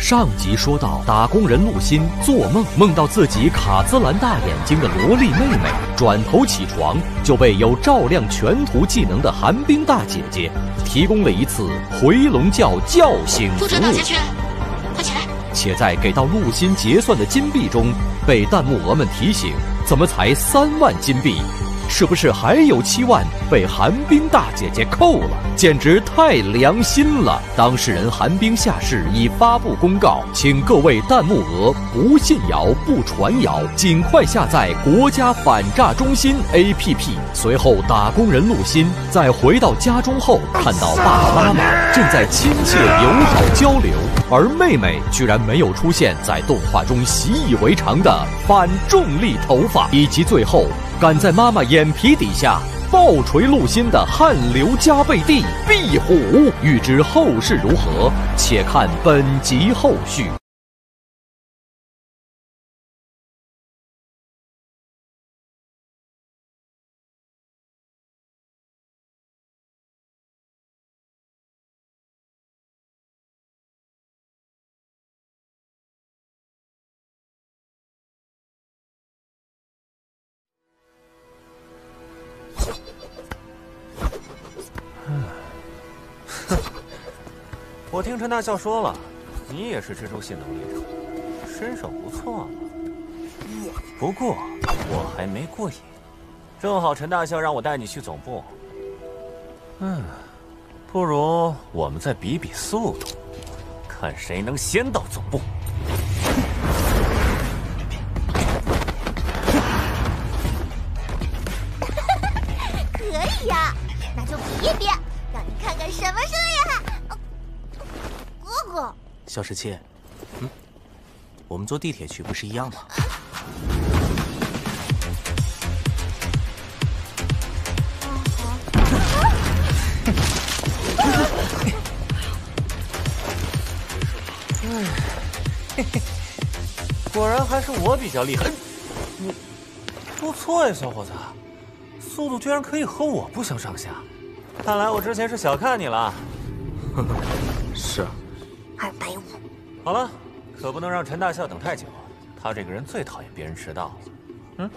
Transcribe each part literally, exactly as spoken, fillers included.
上集说到，打工人陆鑫做梦梦到自己卡姿兰大眼睛的萝莉妹妹，转头起床就被有照亮全图技能的寒冰大姐姐提供了一次回笼觉叫醒服务。陆转到家去，快起来！且在给到陆鑫结算的金币中，被弹幕鹅们提醒：怎么才三万金币？是不是还有七万被寒冰大姐姐扣了？简直太良心了！当事人寒冰下士已发布公告，请各位弹幕鹅不信谣、不传谣，尽快下载国家反诈中心 A P P。随后，打工人陆鑫在回到家中后，看到爸爸妈妈正在亲切友好交流，而妹妹居然没有出现在动画中习以为常的反重力头发，以及最后赶在妈妈眼。眼皮底下暴捶陆鑫的汗流浃背地壁虎，欲知后事如何，且看本集后续。我听陈大校说了，你也是蜘蛛系能力者，身手不错嘛。不过我还没过瘾，正好陈大校让我带你去总部。嗯，不如我们再比比速度，看谁能先到总部。可以呀、啊，那就比一比，让你看看什么是厉害。 小十七，嗯，我们坐地铁去不是一样吗？果然还是我比较厉害。你不错呀，小伙子，速度居然可以和我不相上下。看来我之前是小看你了。是啊。 二百五。好了，可不能让陈大校等太久，他这个人最讨厌别人迟到了。嗯，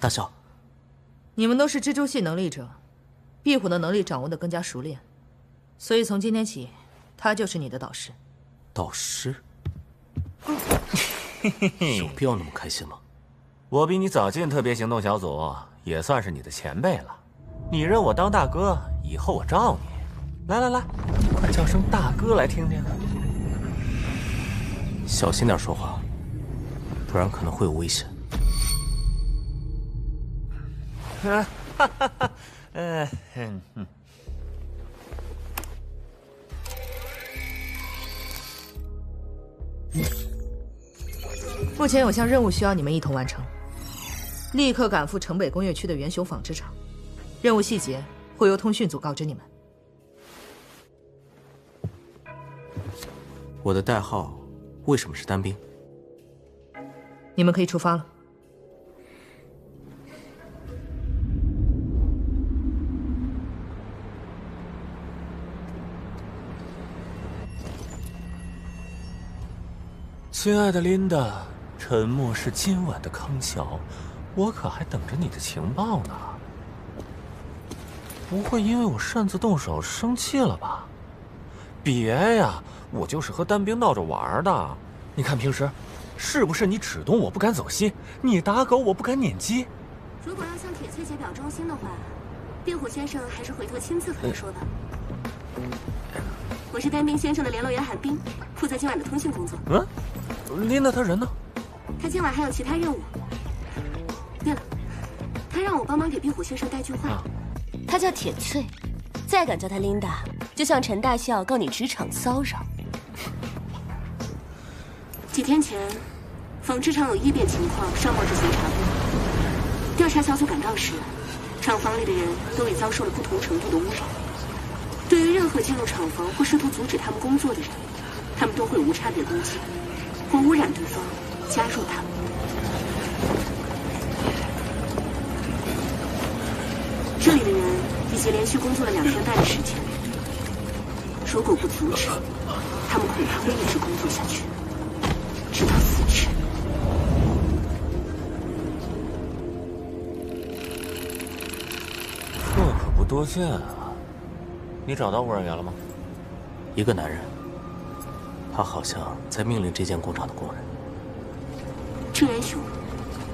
大校，你们都是蜘蛛系能力者，壁虎的能力掌握得更加熟练，所以从今天起，他就是你的导师。导师？有必要那么开心吗？我比你早进特别行动小组，也算是你的前辈了。你认我当大哥，以后我罩你。 来来来，快叫声大哥来听听。小心点说话，不然可能会有危险。啊哈哈哈，嗯嗯嗯。目前有项任务需要你们一同完成，立刻赶赴城北工业区的元雄纺织厂，任务细节会由通讯组告知你们。 我的代号为什么是单兵？你们可以出发了。亲爱的琳达，沉默是今晚的康桥，我可还等着你的情报呢。不会因为我擅自动手生气了吧？别呀！ 我就是和单兵闹着玩的，你看平时，是不是你只懂我不敢走西，你打狗我不敢撵鸡？如果要向铁翠姐表忠心的话，壁虎先生还是回头亲自和你说吧。我是单兵先生的联络员韩冰，负责今晚的通讯工作。嗯，琳达她人呢？她今晚还有其他任务。对了，她让我帮忙给壁虎先生带句话。她叫铁翠，再敢叫她琳达，就向陈大校告你职场骚扰。 几天前，纺织厂有异变情况，尚望执行查封。调查小组赶到时，厂房里的人都已遭受了不同程度的污染。对于任何进入厂房或试图阻止他们工作的人，他们都会无差别攻击，或污染对方，加入他们。这里的人已经连续工作了两天半的时间，如果不停止，他们会让他们一直工作下去，直到死去。 多见啊！你找到无人员了吗？一个男人，他好像在命令这间工厂的工人。郑元雄，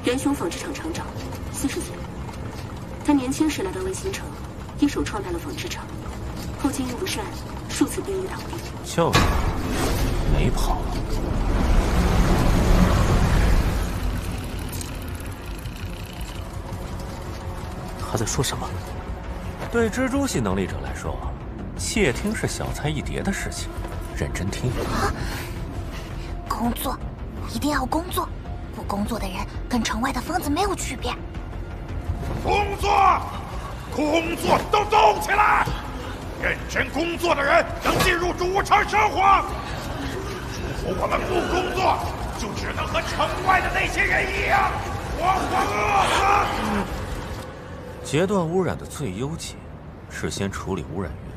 元雄纺织厂厂长，四十岁。他年轻时来到卫星城，一手创办了纺织厂，后经营不善，数次濒于倒闭。就是，没跑。他在说什么？ 对蜘蛛系能力者来说，窃听是小菜一碟的事情，认真听。啊、工作，一定要工作，不工作的人跟城外的疯子没有区别。工作，工作，都动起来！认真工作的人能进入主城生活。如果我们不工作，就只能和城外的那些人一样，浑浑噩噩。 截断污染的最优解，是先处理污染源。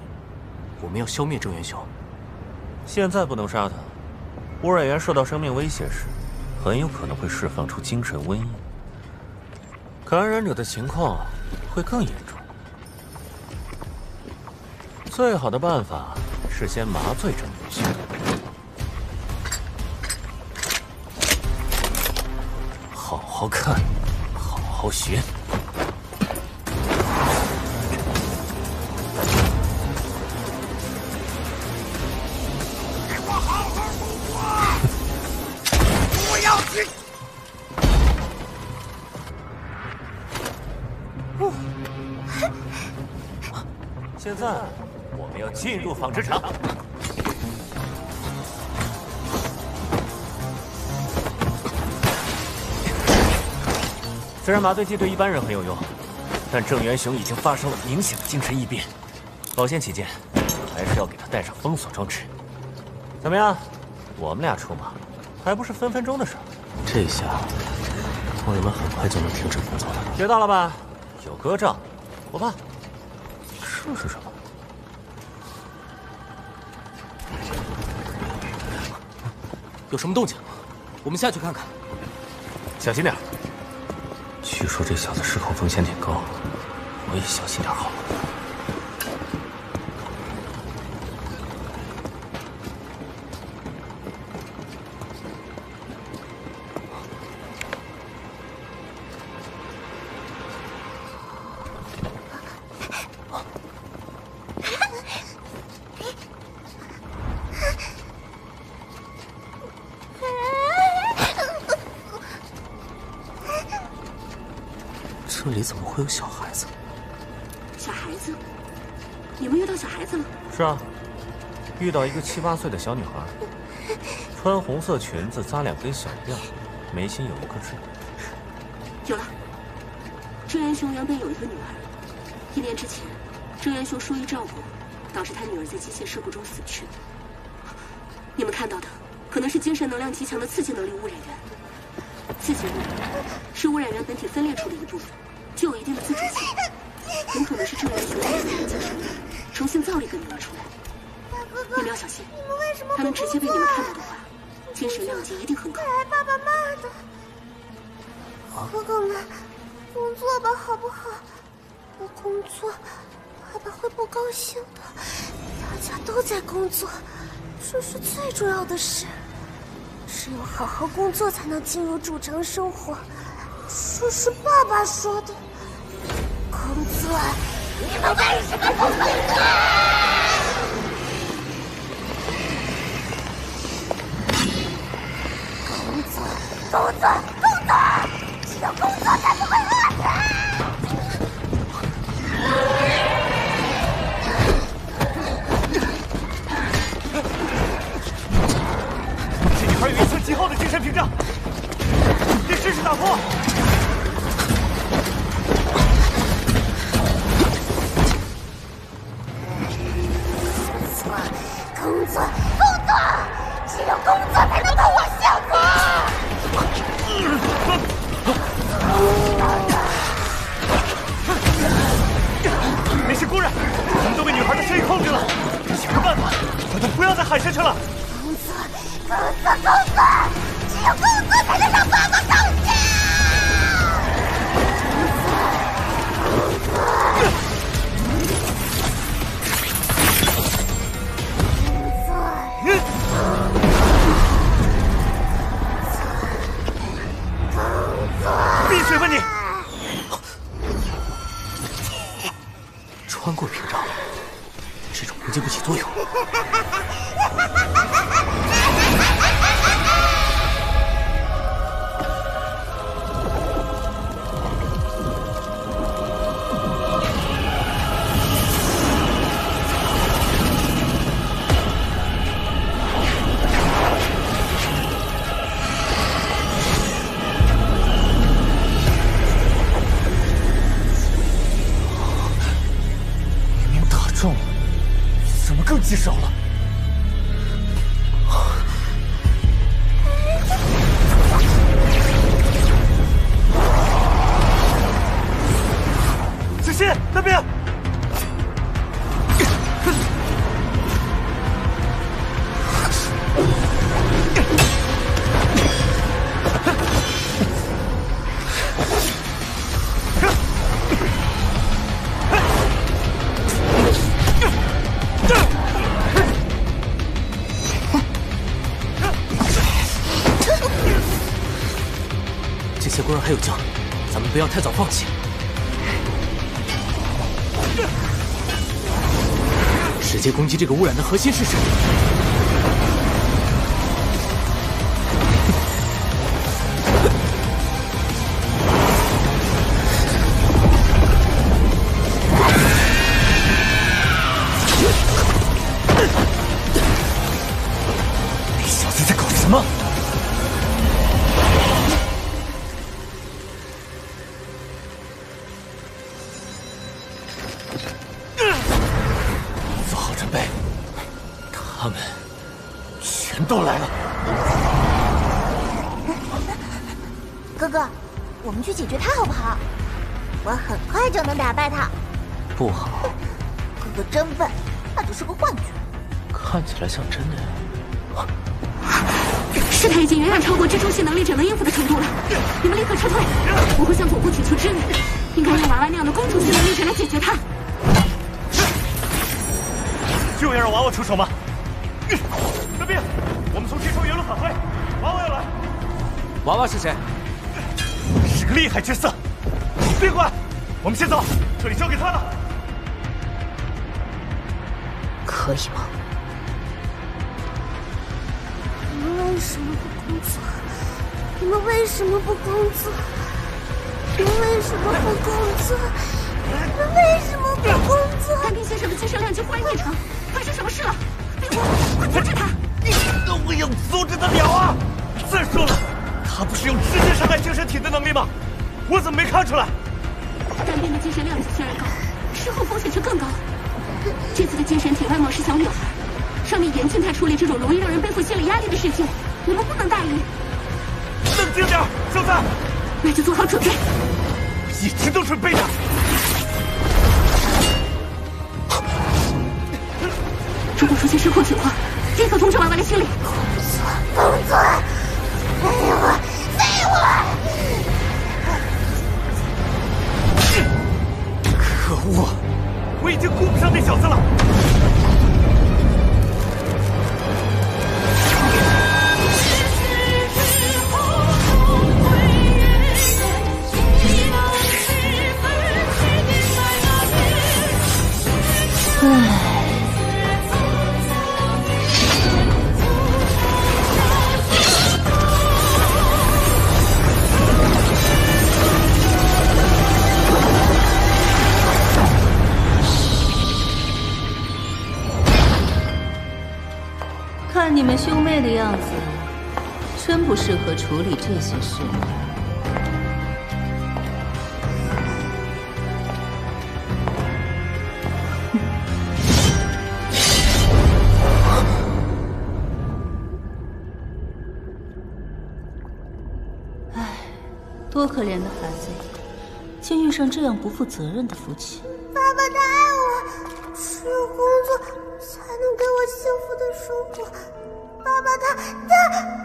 我们要消灭郑元雄。现在不能杀他。污染源受到生命威胁时，很有可能会释放出精神瘟疫，感染者的情况会更严重。最好的办法是先麻醉郑元雄。好好看，好好学。 现在，我们要进入纺织厂。虽然麻醉剂对一般人很有用，但郑元雄已经发生了明显的精神异变，保险起见，还是要给他带上封锁装置。怎么样？我们俩出马，还不是分分钟的事儿。这下，工人们很快就能停止工作了。学到了吧？有哥罩，不怕。 这是什么？有什么动静？我们下去看看。小心点。据说这小子失控风险挺高，我也小心点好了。这里怎么会有小孩子？小孩子？你们遇到小孩子了？是啊，遇到一个七八岁的小女孩，穿红色裙子，扎两根小辫，眉心有一颗痣。有了，郑元雄原本有一个女儿，一年之前，郑元雄疏于照顾，导致他女儿在机械事故中死去。你们看到的可能是精神能量极强的刺激能力污染源，刺激物是污染源本体分裂出的一部分。 具有一定的自主性，很可能是郑元雄利用人家生命重新造了一个女儿出来。爸爸，你们要小心，他们直接被你们看到的话，精神量级一定很高。来爸爸骂的。哥哥们，工作吧，好不好？不工作，爸爸会不高兴的。大家都在工作，这是最重要的事。只有好好工作，才能进入主城生活。 这是爸爸说的。孔子，你们为什么不工作？工作，工作，工作！只有工作才不会饿死。这女孩有一寸极厚的精神屏障，得试试打破。 工作，只有工作才能让我幸福。没事，姑娘，我们都被女孩的声音控制了。想个办法，我们不要再喊晨晨了。公子，公子，公子，只有公子才能让爸爸放心。公子，公子。 闭嘴吧你！穿过屏障，这种攻击不起作用。棘手了！小心那边！还有救，咱们不要太早放弃。直接攻击这个污染的核心试试。你小子在搞什么？ 都来了，哥哥，我们去解决他好不好？我很快就能打败他。不好，哥哥真笨，那只是个幻觉。看起来像真的呀。事态已经远远超过蜘蛛系能力者能应付的程度了，你们立刻撤退！我会向总部请求支援，应该让娃娃那样的公主系能力者来解决他。就要让娃娃出手吗？ 返回，娃娃要来。娃娃是谁？是个厉害角色。别管，我们先走，这里交给他了。可以吗？你们为什么不工作？你们为什么不工作？你们为什么不工作？你们为什么不工作？单兵先生的精神量级忽然异常，发生什么事了？别哭，快阻止他！ 我要阻止得了啊！再说了，他不是有直接伤害精神体的能力吗？我怎么没看出来？单边的精神量级虽然高，事后风险却更高。这次的精神体外貌是小女孩，上面严禁她处理这种容易让人背负心理压力的事情，我们不能大意。冷静点，小子！那就做好准备。我一直都准备着。 如果出现失控情况，立刻通知娃娃来清理。公子，公子，废物，废物！可恶，我已经顾不上那小子了。唉。 看你们兄妹的样子，真不适合处理这些事。唉，多可怜的孩子，竟遇上这样不负责任的夫妻。爸爸他爱我，只有工作才能给。幸福的生活。爸爸他他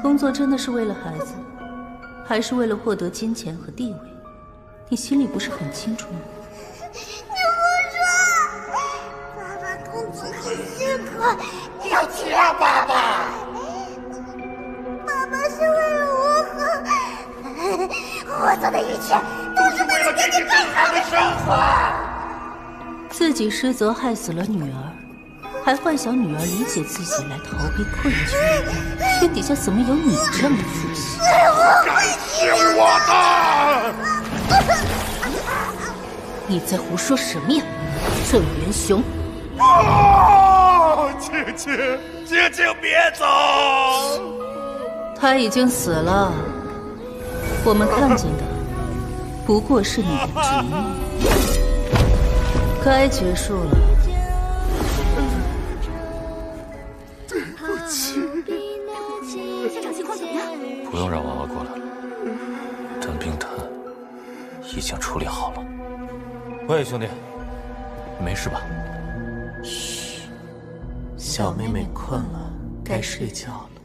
工作真的是为了孩子，还是为了获得金钱和地位？你心里不是很清楚吗？你胡说！爸爸工作很辛苦，对不起啊，爸爸。爸爸是为了我和我做的一切，都是为了给你更好的生活。自己失责害死了女儿。 还幻想女儿理解自己来逃避困境，天底下怎么有你这样的父亲？感谢我的！你在胡说什么呀，郑元雄！啊！青青，青青别走！他已经死了，我们看见的不过是你的执念，该结束了。 现场情况怎么样？不用让娃娃过来了，陈冰潭已经处理好了。喂，兄弟，没事吧？嘘，小妹妹困了，该睡觉了。